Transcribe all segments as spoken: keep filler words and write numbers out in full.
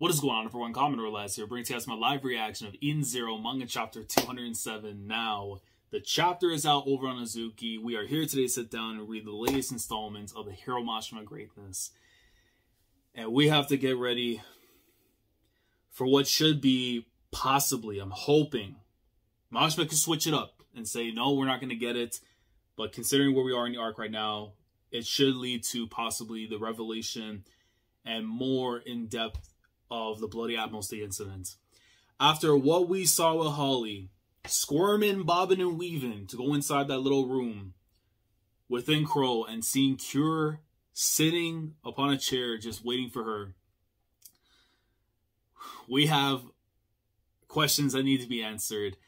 What is going on, everyone? Commodore Laz here, brings you guys my live reaction of Edens Zero, manga chapter two hundred seven. Now, the chapter is out over on Azuki. We are here today to sit down and read the latest installment of the Hiro Mashima greatness. And we have to get ready for what should be, possibly, I'm hoping, Mashima can switch it up and say, no, we're not going to get it. But considering where we are in the arc right now, it should lead to possibly the revelation and more in-depth of the Bloody Atmos Day Incident. After what we saw with Holly, squirming, bobbing, and weaving to go inside that little room within Crow and seeing Cure sitting upon a chair just waiting for her, we have questions that need to be answered.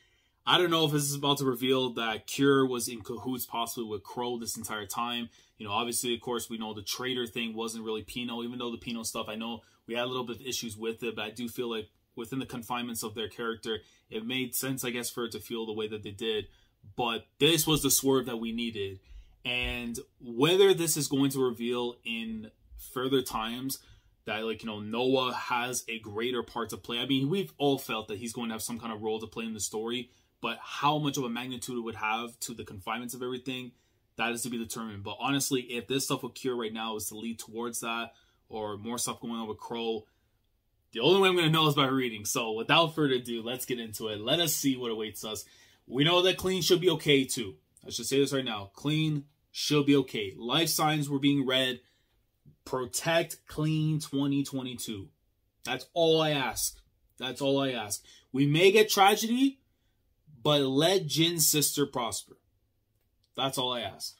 I don't know if this is about to reveal that Cure was in cahoots possibly with Crow this entire time. You know, obviously, of course, we know the traitor thing wasn't really Pino, even though the Pino stuff, I know we had a little bit of issues with it, but I do feel like within the confinements of their character, it made sense, I guess, for it to feel the way that they did. But this was the swerve that we needed. And whether this is going to reveal in further times that, like, you know, Noah has a greater part to play. I mean, we've all felt that he's going to have some kind of role to play in the story, but how much of a magnitude it would have to the confinements of everything, that is to be determined. But honestly, if this stuff with Cure right now is to lead towards that, or more stuff going on with Crow, the only way I'm going to know is by reading. So without further ado, let's get into it. Let us see what awaits us. We know that Kleene should be okay too. I should say this right now. Kleene should be okay. Life signs were being read. Protect Kleene twenty twenty-two. That's all I ask. That's all I ask. We may get tragedy, but let Jinn's sister prosper. That's all I ask.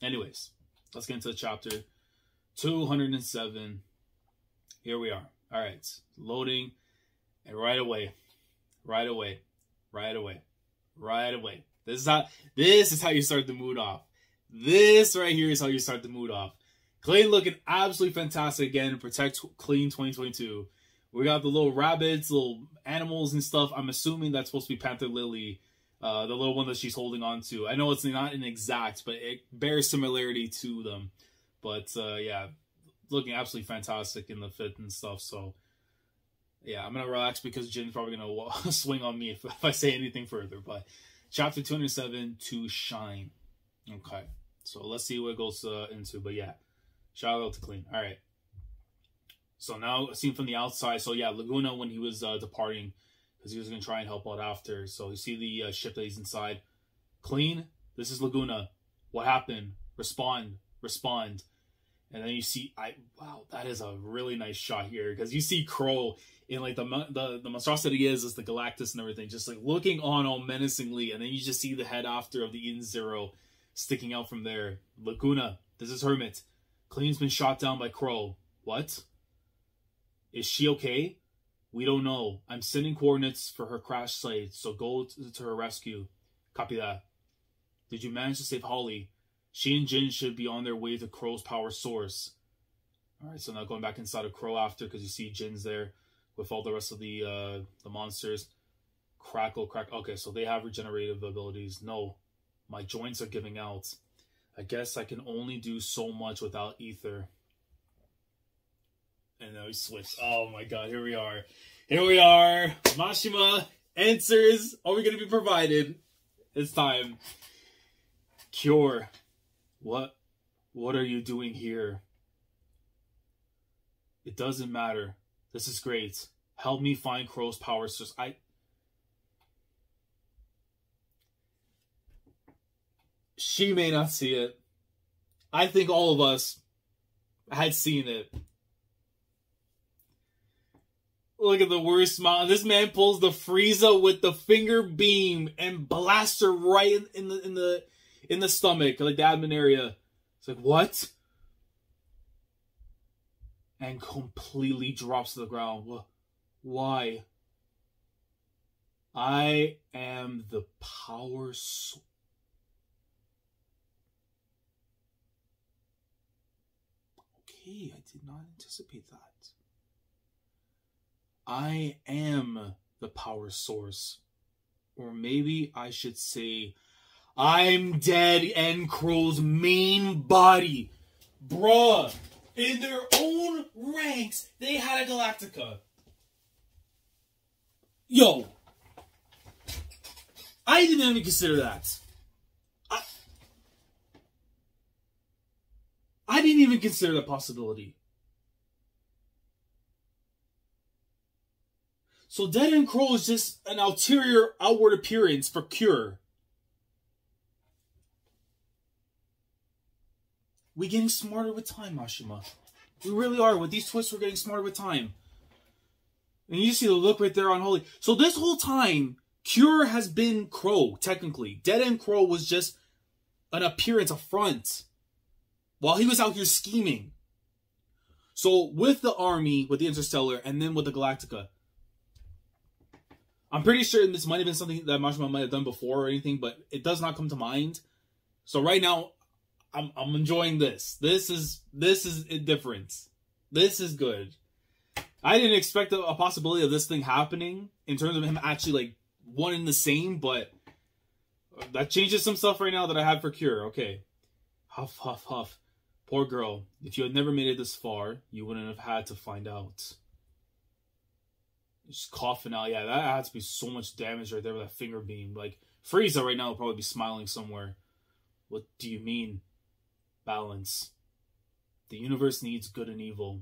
Anyways, let's get into the chapter two hundred seven. Here we are. All right, loading, and right away, right away, right away, right away. This is how this is how you start the mood off. This right here is how you start the mood off. Kleene looking absolutely fantastic again. Protect Kleene twenty twenty-two. We got the little rabbits, little animals and stuff. I'm assuming that's supposed to be Panther Lily, uh, the little one that she's holding on to. I know it's not an exact, but it bears similarity to them. But uh, yeah. Looking absolutely fantastic in the fit and stuff, so yeah, I'm gonna relax because Jinn's probably gonna swing on me if, if I say anything further. But chapter two hundred seven, to shine. Okay, so let's see what it goes uh, into. But yeah, shout out to Kleene. All right, so now a scene from the outside. So yeah, Laguna when he was uh, departing because he was gonna try and help out after. So you see the uh, ship that he's inside. Kleene, this is Laguna. What happened? Respond, respond. And then you see, I wow, that is a really nice shot here because you see Crow in like the the the monstrosity is is the Galactus and everything, just like looking on all menacingly, and then you just see the head after of the Edens Zero sticking out from there. Laguna, this is Hermit. Kleene's been shot down by Crow. What? Is she okay? We don't know. I'm sending coordinates for her crash site, so go to, to her rescue. Copy that. Did you manage to save Holly? She and Jinn should be on their way to Crow's power source. All right, so now going back inside of Crow after, because you see Jinn's there with all the rest of the uh, the monsters. Crackle, crack. Okay, so they have regenerative abilities. No, my joints are giving out. I guess I can only do so much without ether. And now he switched. Oh my God, here we are. Here we are. Mashima, answers. Are we going to be provided? It's time. Cure. What, what are you doing here? It doesn't matter. This is great. Help me find Crow's power source. I. She may not see it. I think all of us had seen it. Look at the worst smile. This man pulls the Frieza with the finger beam and blasts her right in, in the in the. in the stomach, like the abdomen area. It's like, what? And completely drops to the ground. Why? I am the power source. Okay, I did not anticipate that. I am the power source. Or maybe I should say, I'm Dead End Crow's main body. Bruh, in their own ranks, they had a Galactica. Yo. I didn't even consider that. I, I didn't even consider that possibility. So Dead End Crow is just an ulterior outward appearance for Cure. We're getting smarter with time, Mashima. We really are. With these twists, we're getting smarter with time. And you see the look right there on Holly. So this whole time, Cure has been Crow, technically. Dead End Crow was just an appearance, a front. While he was out here scheming. So with the army, with the Interstellar, and then with the Galactica. I'm pretty sure this might have been something that Mashima might have done before or anything, but it does not come to mind. So right now, I'm I'm enjoying this. This is this is different. This is good. I didn't expect a, a possibility of this thing happening in terms of him actually like one in the same, but that changes some stuff right now that I have for Cure. Okay, huff huff huff. Poor girl. If you had never made it this far, you wouldn't have had to find out. Just coughing out. Yeah, that has to be so much damage right there with that finger beam. Like Frieza right now will probably be smiling somewhere. What do you mean? Balance. The universe needs good and evil.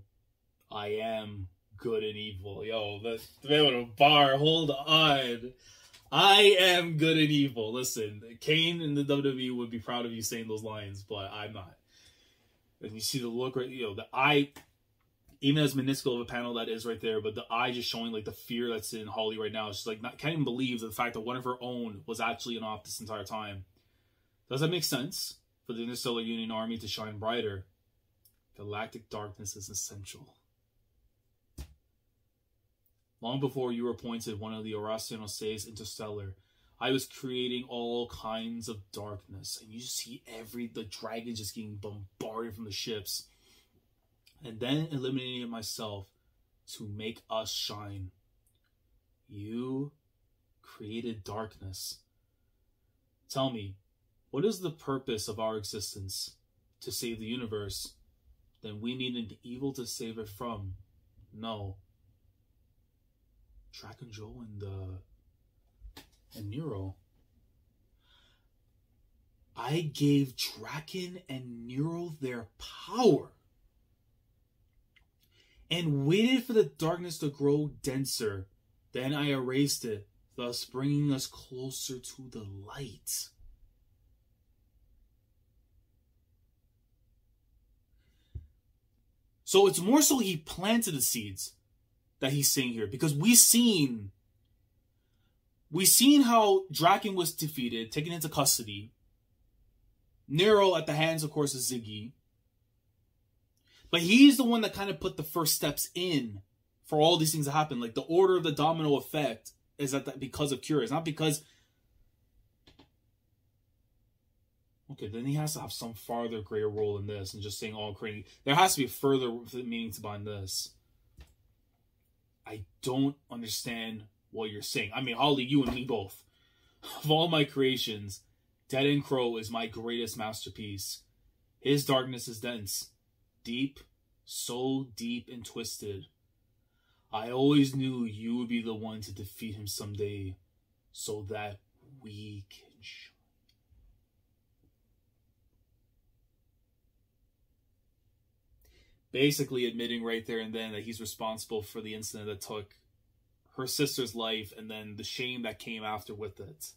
I am good and evil. Yo, that's man with a bar. Hold on. I am good and evil. Listen, Kane and the W W E would be proud of you saying those lines, but I'm not. And you see the look right, you know, the eye, even as minuscule of a panel that is right there, but the eye just showing like the fear that's in Holly right now. She's like, not, can't even believe the fact that one of her own was actually in off this entire time. Does that make sense? For the Interstellar Union Army to shine brighter, galactic darkness is essential. Long before you were appointed one of the Orastan Interstellar's Interstellar, I was creating all kinds of darkness. And you see every, the dragon just getting bombarded from the ships. And then eliminating it myself to make us shine. You created darkness. Tell me, what is the purpose of our existence? To save the universe? Then we need an evil to save it from. No. Draken, Joel, and, uh, and Nero. I gave Draken and Nero their power. And waited for the darkness to grow denser. Then I erased it, thus bringing us closer to the light. So it's more so he planted the seeds that he's seeing here. Because we seen, we seen how Draken was defeated, taken into custody. Nero at the hands, of course, of Ziggy. But he's the one that kind of put the first steps in for all these things to happen. Like the order of the domino effect is that, that because of Cure. It's not because... Okay, then he has to have some farther greater role in this and just saying all crazy. There has to be further meaning to bind this. I don't understand what you're saying. I mean, Holly, you and me both. Of all my creations, Dead End Crow is my greatest masterpiece. His darkness is dense, deep, so deep and twisted. I always knew you would be the one to defeat him someday so that we can show. Basically admitting right there and then that he's responsible for the incident that took her sister's life and then the shame that came after with it.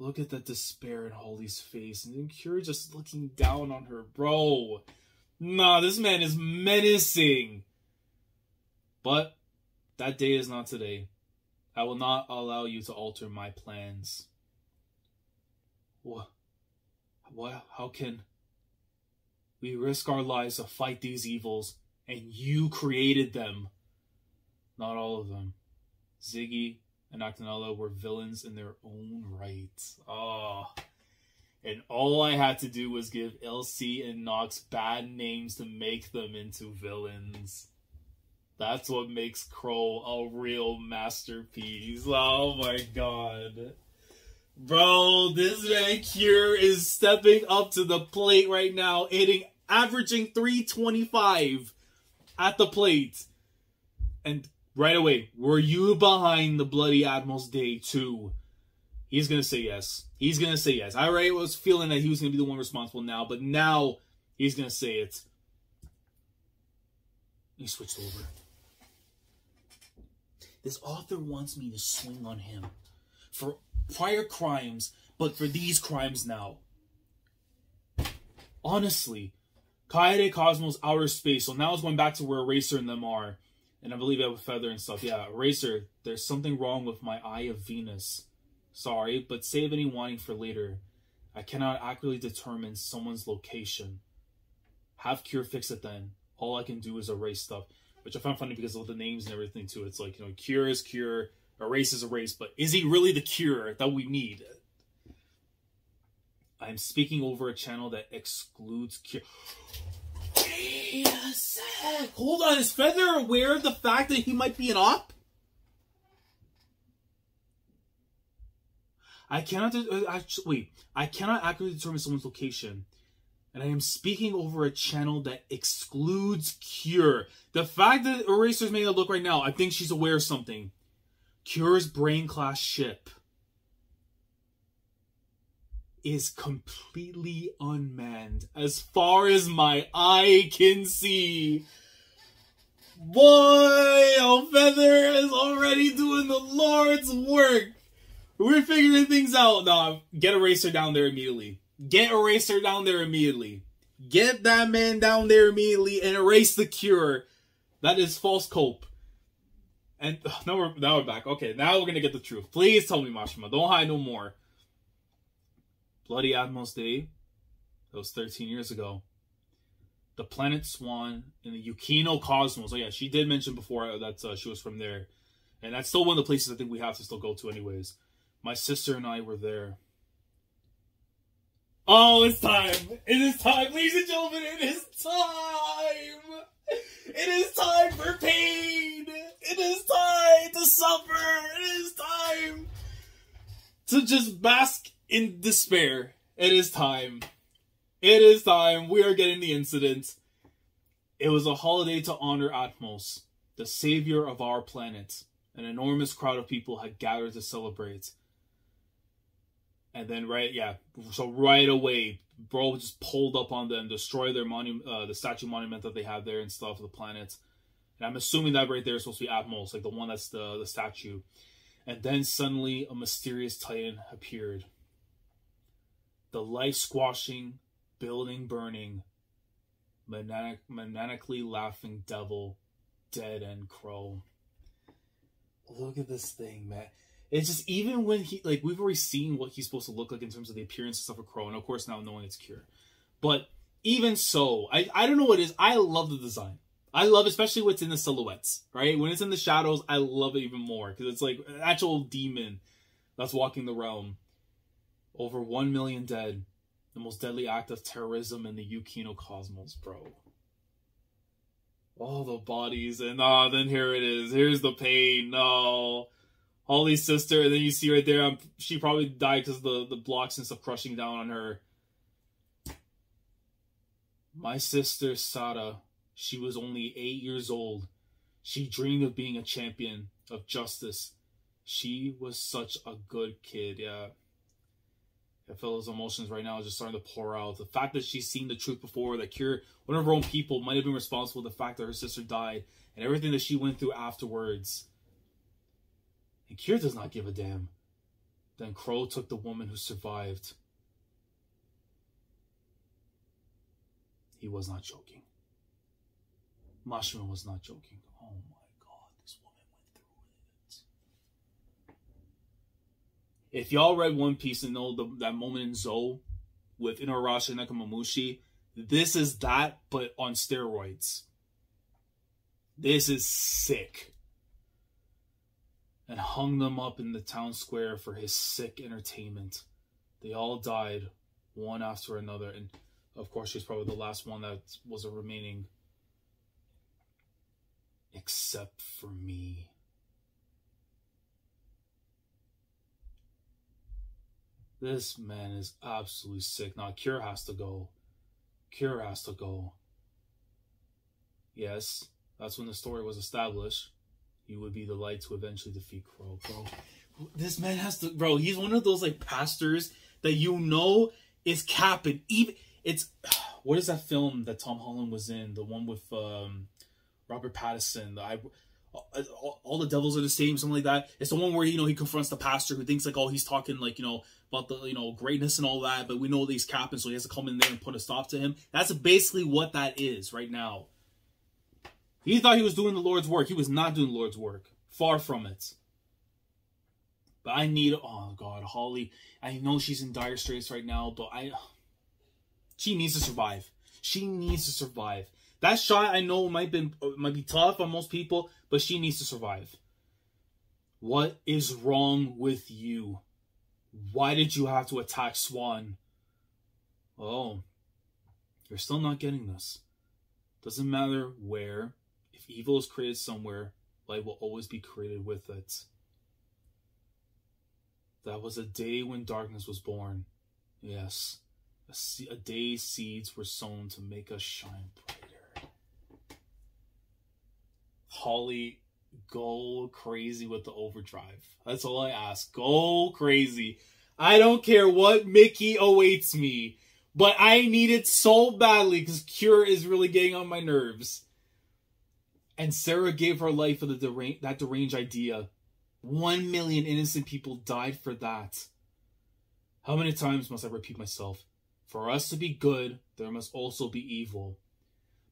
Look at that despair in Holly's face. And then Cure just looking down on her. Bro, nah, this man is menacing. But that day is not today. I will not allow you to alter my plans. What? Well, how can we risk our lives to fight these evils? And you created them. Not all of them. Ziggy and Actanala were villains in their own right. Oh. And all I had to do was give L C and Nox bad names to make them into villains. That's what makes Crow a real masterpiece. Oh my god. Bro, this man Cure is stepping up to the plate right now, hitting, averaging three twenty-five at the plate. and right away, were you behind the Bloody Atmos Day too? He's going to say yes. He's going to say yes. I already was feeling that he was going to be the one responsible now, but now he's going to say it. He switched over. This author wants me to swing on him for prior crimes, but for these crimes now. Honestly, Kaede Cosmos outer space, so now it's going back to where Eraser and them are. And I believe I have a feather and stuff. Yeah, Eraser, there's something wrong with my Eye of Venus. Sorry, but save any wanting for later. I cannot accurately determine someone's location. Have Cure fix it then. All I can do is erase stuff. Which I found funny because of the names and everything too. It's like, you know, Cure is Cure, Erase is Erase. But is he really the Cure that we need? I'm speaking over a channel that excludes Cure. Wait a sec. Hold on, is Feather aware of the fact that he might be an op? I cannot uh, actually, wait, I cannot accurately determine someone's location. And I am speaking over a channel that excludes Cure. The fact that Eraser's made a look right now, I think she's aware of something. Cure's brain class ship is completely unmanned as far as my eye can see. Boy, oh, Feather is already doing the Lord's work. We're figuring things out. Nah, get Eraser down there immediately. Get Eraser down there immediately. Get that man down there immediately and erase the Cure. That is false cope. And oh, now, we're, now we're back. Okay, now we're going to get the truth. Please tell me, Mashima. Don't hide no more. Bloody Atmos Day. That was thirteen years ago. The planet Swan in the Yukino Cosmos. Oh yeah, she did mention before that uh, she was from there. And that's still one of the places I think we have to still go to anyways. My sister and I were there. Oh, it's time. It is time. Ladies and gentlemen, it is time. It is time for pain. It is time to suffer. It is time to just bask in despair. It is time. It is time. We are getting the incident. It was a holiday to honor Atmos, the savior of our planet. An enormous crowd of people had gathered to celebrate. And then, right, yeah, so right away, bro just pulled up on them, destroyed their monu uh, the statue monument that they had there and stuff, the planet. And I'm assuming that right there is supposed to be Atmos, like the one that's the, the statue. And then suddenly, a mysterious titan appeared. The life-squashing, building-burning, maniac maniacally laughing devil, Dead End Crow. Look at this thing, man. It's just, even when he, like, we've already seen what he's supposed to look like in terms of the appearance and stuff of Crow, and of course now knowing it's Cure. But even so, I, I don't know what it is. I love the design. I love, especially what's in the silhouettes, right? When it's in the shadows, I love it even more, because it's like an actual demon that's walking the realm. Over one million dead. The most deadly act of terrorism in the Yukino Cosmos, bro. All the bodies, and ah, oh, then here it is. Here's the pain. No, Holly's sister, and then you see right there, um, she probably died because the the blocks and stuff crushing down on her. My sister Sada, she was only eight years old. She dreamed of being a champion of justice. She was such a good kid. Yeah, I feel those emotions right now just starting to pour out. The fact that she's seen the truth before, that Cure, one of her own people, might have been responsible for the fact that her sister died and everything that she went through afterwards. And Cure does not give a damn. Then Crow took the woman who survived. He was not joking. Mashima was not joking. Oh my god, this woman went through it. If y'all read One Piece and know the, that moment in Zou with Inarashi and Nekomamushi, this is that, but on steroids. This is sick. And hung them up in the town square for his sick entertainment. They all died, one after another. And, of course, she's probably the last one that was a remaining. Except for me. This man is absolutely sick. Now, Cure has to go. Cure has to go. Yes, that's when the story was established. you would be the light to eventually defeat Crow. Bro, this man has to... Bro, he's one of those, like, pastors that you know is capping. Even... It's... What is that film that Tom Holland was in? The one with um, Robert Pattinson. The, I, all, all the devils are the same, something like that. It's the one where, you know, he confronts the pastor who thinks, like, oh, he's talking, like, you know, about the, you know, greatness and all that. But we know that he's capping, so he has to come in there and put a stop to him. That's basically what that is right now. He thought he was doing the Lord's work. He was not doing the Lord's work. Far from it. But I need... Oh, God, Holly. I know she's in dire straits right now, but I... She needs to survive. She needs to survive. That shot, I know, might be, might be tough on most people, but she needs to survive. What is wrong with you? Why did you have to attack Swan? Oh, you're still not getting this. Doesn't matter where. If evil is created somewhere, light will always be created with it. That was a day when darkness was born. Yes. A, se a day seeds were sown to make us shine brighter. Holly, go crazy with the overdrive. That's all I ask. Go crazy. I don't care what Mickey awaits me, but I need it so badly because Cure is really getting on my nerves. And Sarah gave her life for the derang that deranged idea. One million innocent people died for that. How many times must I repeat myself? For us to be good, there must also be evil.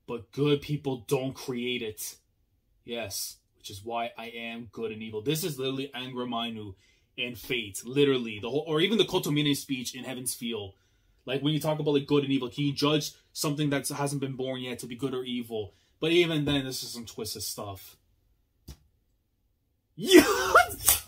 But good people don't create it. Yes, which is why I am good and evil. This is literally Angra Mainyu and Fate. Literally. The whole, or even the Kotomine speech in Heaven's Feel. Like, when you talk about, like, good and evil, can you judge something that hasn't been born yet to be good or evil? But even then, this is some twisted stuff. Yes!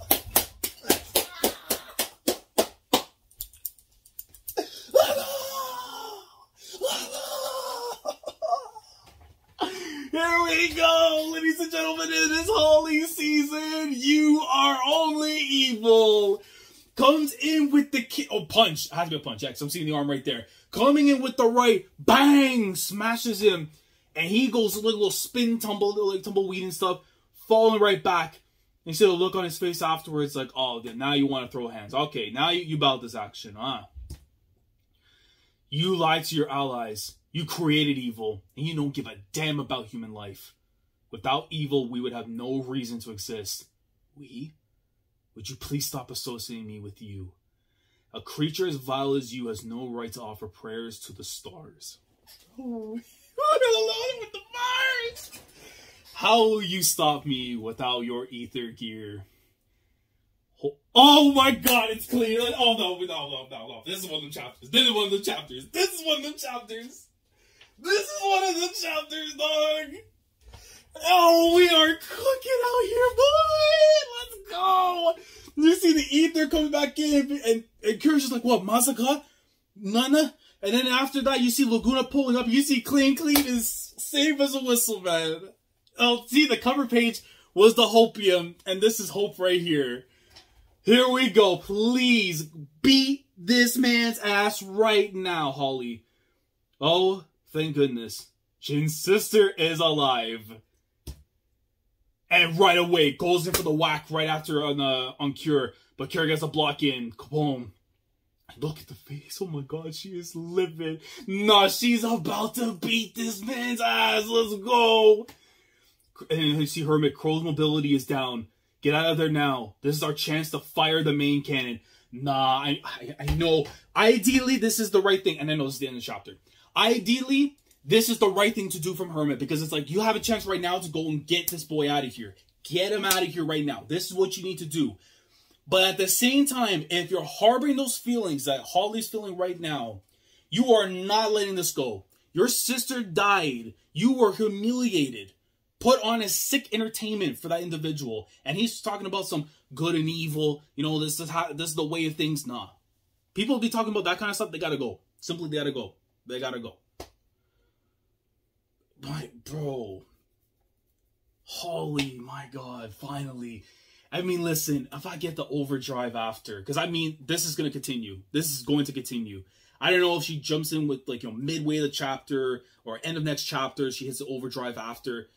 Here we go, ladies and gentlemen, in this Holly season, you are only evil. Comes in with the ki- oh, punch. I have to be a punch, yeah, because I'm seeing the arm right there. Coming in with the right, bang, smashes him. And he goes like a little spin tumble, like tumbleweed and stuff, falling right back. And so the look on his face afterwards, like, oh, then now you want to throw hands. Okay, now you, you bowed this action, huh? You lied to your allies. You created evil, and you don't give a damn about human life. Without evil, we would have no reason to exist. We? Would you please stop associating me with you? A creature as vile as you has no right to offer prayers to the stars. Oh, alone with the Mars! How will you stop me without your ether gear? Oh my God, it's clear. Oh no, no, no, no, no. This is one of them chapters. This is one of them chapters. This is one of them chapters. This is one of the chapters, dog. Oh, we are cooking out here, boy. Let's go. You see the ether coming back in, and, and Cure's just like, what, Masaka? Nana? And then after that, you see Laguna pulling up. You see Kleene Kleene is safe as a whistle, man. Oh, see, the cover page was the Hopium, and this is Hope right here. Here we go. Please beat this man's ass right now, Holly. Oh, thank goodness. Jin's sister is alive. And right away, goes in for the whack right after on, uh, on Cure. But Cure gets a block in. Kaboom. Look at the face. Oh my God, she is livid. Nah, she's about to beat this man's ass. Let's go. And you see Hermit, Crow's mobility is down. Get out of there now. This is our chance to fire the main cannon. Nah, I, I, I know. Ideally, this is the right thing. And I know this is the end of the chapter. Ideally, this is the right thing to do from Hermit. Because it's like, you have a chance right now to go and get this boy out of here. Get him out of here right now. This is what you need to do. But at the same time, if you're harboring those feelings that Holly's feeling right now, you are not letting this go. Your sister died. You were humiliated. Put on a sick entertainment for that individual. And he's talking about some good and evil. You know, this is how, this is the way of things. Nah. People be talking about that kind of stuff. They gotta go. Simply, they gotta go. They gotta go. My bro. Holy my God. Finally. I mean, listen. If I get the overdrive after. Because, I mean, this is going to continue. This is going to continue. I don't know if she jumps in with, like, you know, midway of the chapter. Or end of next chapter. She hits the overdrive after.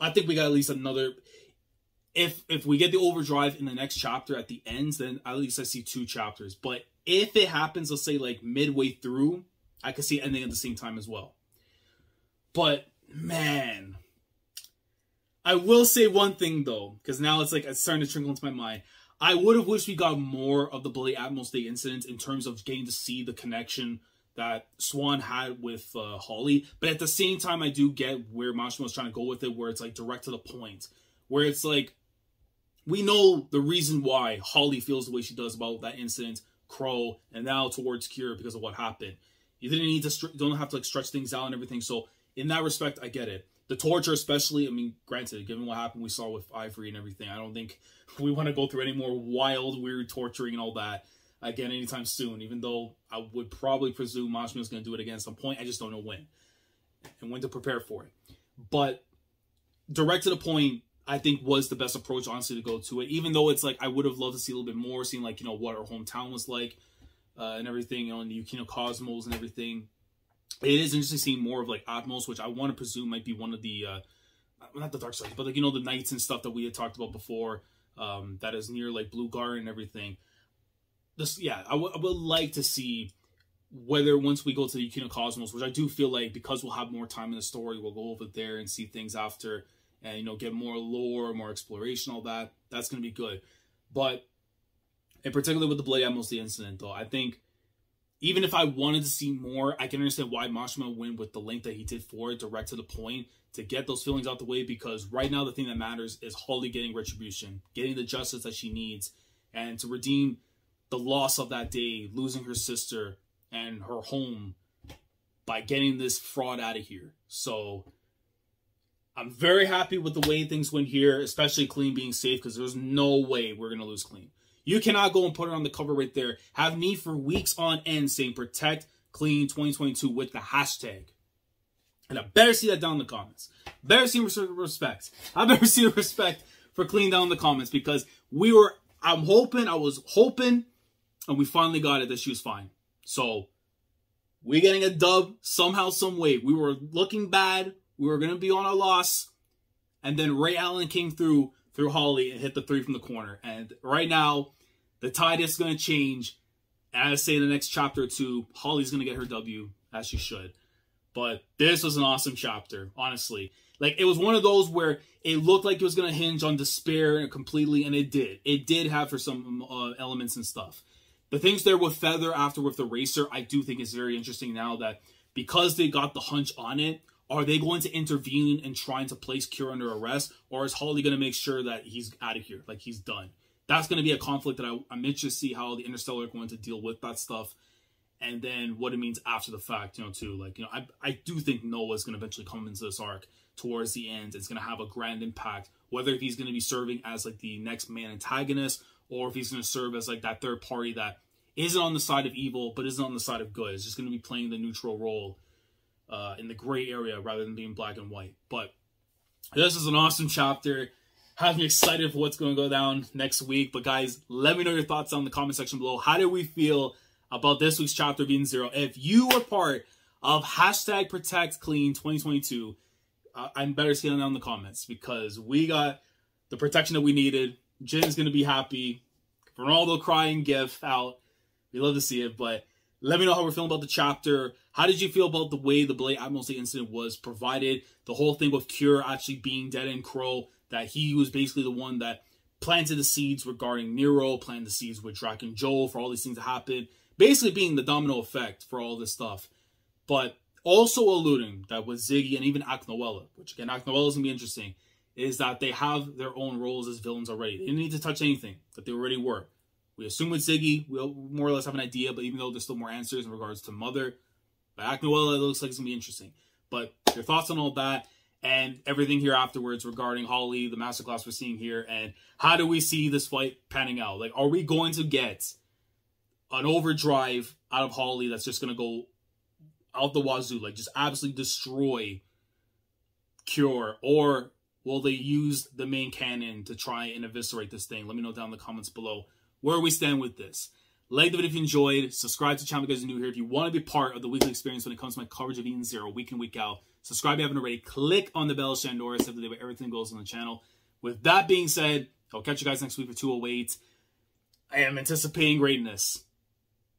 I think we got at least another... if if we get the overdrive in the next chapter at the end, then at least I see two chapters. But if it happens, let's say like midway through, I could see it ending at the same time as well. But man, I will say one thing though, because now it's like it's starting to trickle into my mind. I would have wished we got more of the Bloody Atmos Day incident in terms of getting to see the connection that Swan had with uh, Holly. But at the same time, I do get where Mashima was trying to go with it, where it's like direct to the point. Where it's like, we know the reason why Holly feels the way she does about that incident, Crow, and now towards Cure because of what happened. You didn't need to, don't have to like stretch things out and everything. So in that respect, I get it. The torture especially, I mean, granted, given what happened we saw with Ivory and everything, I don't think we want to go through any more wild, weird torturing and all that again anytime soon, even though I would probably presume Mashima's going to do it again at some point. I just don't know when and when to prepare for it. But direct to the point, I think, was the best approach, honestly, to go to it, even though it's like I would have loved to see a little bit more, seeing like, you know, what our hometown was like uh, and everything, you know, in the Yukino Cosmos and everything. It is interesting seeing more of, like, Atmos, which I want to presume might be one of the, uh, not the dark sides, but, like, you know, the knights and stuff that we had talked about before, um, that is near, like, Blue Garden and everything. This, yeah, I, I would like to see whether once we go to the Yukino Cosmos, which I do feel like, because we'll have more time in the story, we'll go over there and see things after, and, you know, get more lore, more exploration, all that. That's going to be good. But, in particular with the Bloody Atmos Day incident, though, I think, even if I wanted to see more, I can understand why Mashima went with the length that he did for it, direct to the point, to get those feelings out the way, because right now the thing that matters is Holly getting retribution, getting the justice that she needs, and to redeem the loss of that day, losing her sister and her home by getting this fraud out of here. So I'm very happy with the way things went here, especially Kleene being safe, because there's no way we're going to lose Kleene. You cannot go and put her on the cover right there. Have me for weeks on end saying protect Kleene twenty twenty-two with the hashtag. And I better see that down in the comments. Better see respect. I better see respect for Kleene down in the comments, because we were, I'm hoping, I was hoping, and we finally got it that she was fine. So we're getting a dub somehow, some way. We were looking bad. We were going to be on our loss. And then Ray Allen came through, through Holly, and hit the three from the corner. And right now, the tide is going to change. And I say in the next chapter or two, Holly's going to get her W, as she should. But this was an awesome chapter, honestly. Like, it was one of those where it looked like it was going to hinge on despair completely, and it did. It did have for some uh, elements and stuff. The things there with Feather after with Eraser, I do think is very interesting now that because they got the hunch on it, are they going to intervene and trying to place Cure under arrest? Or is Holly going to make sure that he's out of here? Like, he's done. That's going to be a conflict that I, I'm interested to see how the Interstellar are going to deal with that stuff. And then what it means after the fact, you know, too. Like, you know, I, I do think Noah is going to eventually come into this arc towards the end. It's going to have a grand impact. Whether if he's going to be serving as, like, the next main antagonist. Or if he's going to serve as, like, that third party that isn't on the side of evil, but isn't on the side of good. It's just going to be playing the neutral role. Uh, in the gray area rather than being black and white. But this is an awesome chapter. Has me excited for what's going to go down next week. But guys, let me know your thoughts down in the comment section below. How did we feel about this week's chapter of Eden Zero? If you were part of hashtag Protect Kleene twenty twenty-two, uh, I'm better see it down in the comments, because we got the protection that we needed. Jinn's going to be happy. Ronaldo crying gif out. We love to see it, but let me know how we're feeling about the chapter. How did you feel about the way the Bloody Atmos Day incident was provided? The whole thing with Cure actually being Dead End Crow, that he was basically the one that planted the seeds regarding Nero, planted the seeds with Draken Joel for all these things to happen, basically being the domino effect for all this stuff. But also alluding that with Ziggy and even Acnoella, which again, Acnoella is going to be interesting, is that they have their own roles as villains already. They didn't need to touch anything that they already were. We assume with Ziggy, we'll more or less have an idea, but even though there's still more answers in regards to Mother, but Acnoella, it looks like it's going to be interesting. But your thoughts on all that and everything here afterwards regarding Holly, the masterclass we're seeing here, and how do we see this fight panning out? Like, are we going to get an overdrive out of Holly that's just going to go out the wazoo, like just absolutely destroy Cure, or will they use the main canon to try and eviscerate this thing? Let me know down in the comments below where we stand with this. Like the video if you enjoyed. Subscribe to the channel if you guys are new here. If you want to be part of the weekly experience when it comes to my coverage of Eden Zero week in, week out, subscribe if you haven't already. Click on the bell, Shandora, so that everything goes on the channel. With that being said, I'll catch you guys next week for two oh eight. I am anticipating greatness,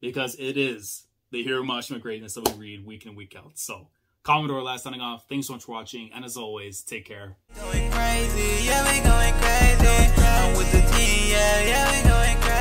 because it is the Hiro Mashima greatness that we read week in and week out. So, Commodore Laz signing off. Thanks so much for watching, and as always, take care. Going crazy, yeah, we going crazy. I'm with the team, yeah, yeah, we going crazy.